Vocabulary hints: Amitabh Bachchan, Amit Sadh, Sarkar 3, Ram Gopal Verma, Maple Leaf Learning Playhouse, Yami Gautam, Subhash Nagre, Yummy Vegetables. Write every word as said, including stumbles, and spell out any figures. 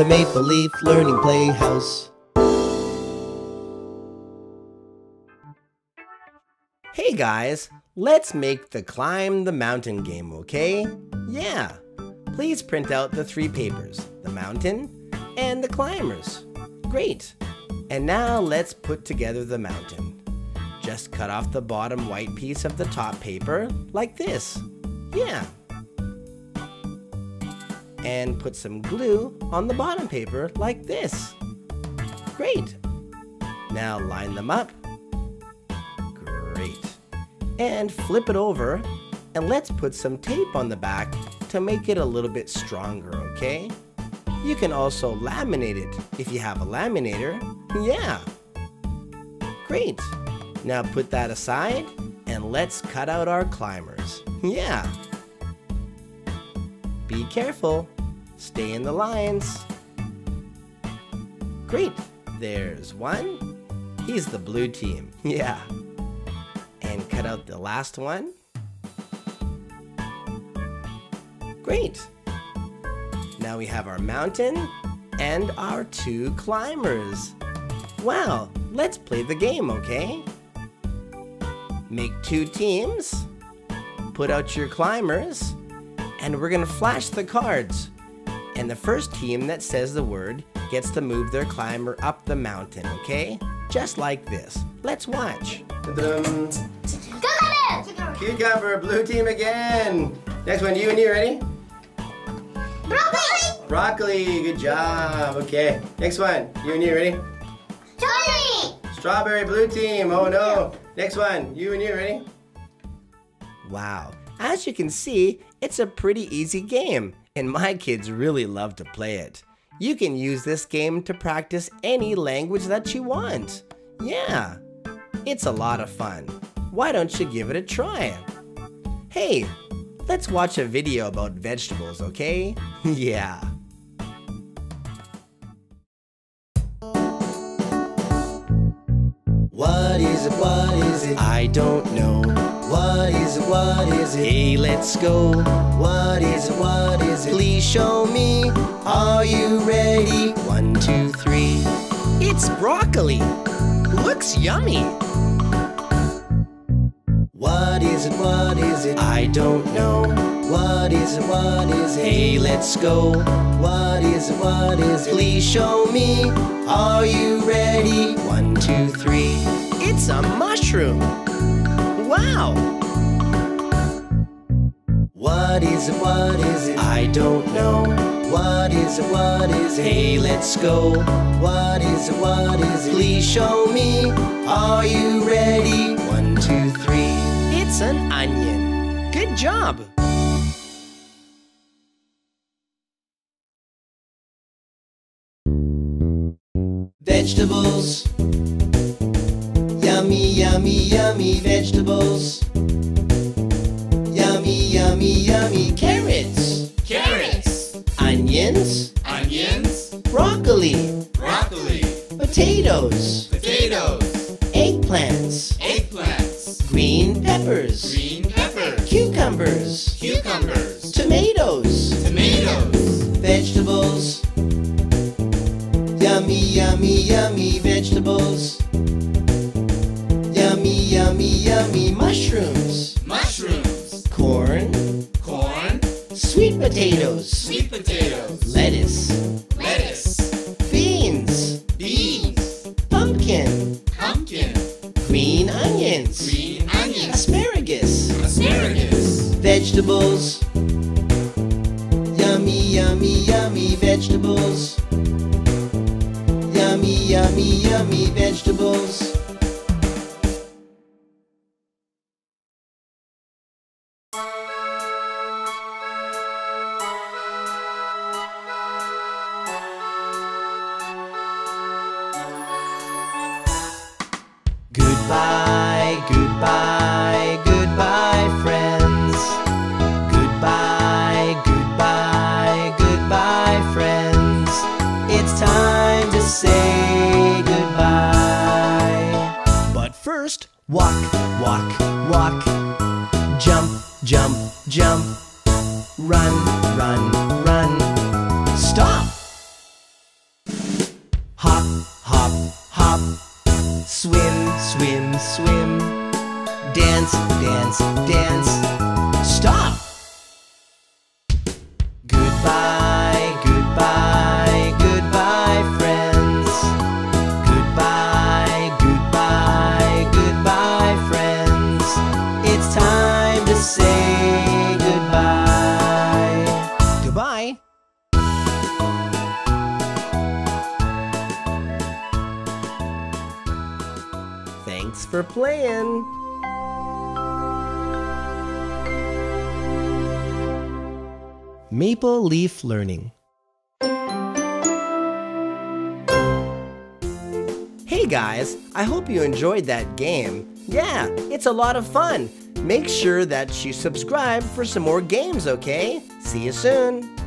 the Maple Leaf Learning Playhouse. Hey guys, let's make the Climb the Mountain game, okay? Yeah. Please print out the three papers, the mountain and the climbers. Great. And now let's put together the mountain. Just cut off the bottom white piece of the top paper, like this. Yeah. And put some glue on the bottom paper, like this. Great. Now line them up. Great. And flip it over, and let's put some tape on the back to make it a little bit stronger, okay? You can also laminate it if you have a laminator. Yeah. Great. Now put that aside and let's cut out our climbers. Yeah. Be careful. Stay in the lines. Great. There's one. He's the blue team. Yeah. And cut out the last one. Great. Now we have our mountain and our two climbers. Wow, let's play the game, okay? Make two teams, put out your climbers, and we're gonna flash the cards. And the first team that says the word gets to move their climber up the mountain, okay? Just like this. Let's watch. Ta-dum. Cucumber! Cucumber, blue team again. Next one, you and you, ready? Broccoli! Broccoli, good job. Okay, next one. You and you, ready? Strawberry! Strawberry, blue team, oh no. Next one, you and you, ready? Wow, as you can see, it's a pretty easy game, and my kids really love to play it. You can use this game to practice any language that you want. Yeah, it's a lot of fun. Why don't you give it a try? Hey, let's watch a video about vegetables, okay? Yeah. What is it, what is it? I don't know. What is it, what is it? Hey, let's go. What is it, what is it? Please show me. Are you ready? One, two, three. It's broccoli. Looks yummy. What is it, what is it? I don't know. What is it, what is it? Hey, let's go. What is it, what is it? Please show me. Are you ready? One, two, three. It's a mushroom. Wow. What is it, what is it? I don't know. What is it, what is it? Hey, let's go. What is it, what is it? Please show me. Are you ready? One, two, three. It's an onion. Good job! Vegetables. Yummy, yummy, yummy vegetables. Yummy, yummy, yummy carrots. Carrots. Onions. Onions. Broccoli. Broccoli. Potatoes. Potatoes. Eggplants. Eggplants. Green peppers. Green peppers. Cucumbers. Cucumbers. Tomatoes. Tomatoes. Vegetables. Yummy, yummy, yummy vegetables. Yummy, yummy, yummy mushrooms. Mushrooms. Corn. Corn. Sweet potatoes. Sweet potatoes. Lettuce. Lettuce. Beans. Beans. Pumpkin. Pumpkin. Green onions. Green asparagus. Asparagus. Vegetables. Yummy, yummy, yummy vegetables. Yummy, yummy, yummy vegetables. Goodbye, goodbye. Walk, walk, walk. Jump, jump, jump. Run, run, run. Stop! for playing. Maple Leaf Learning. Hey guys, I hope you enjoyed that game. Yeah, it's a lot of fun. Make sure that you subscribe for some more games, okay? See you soon.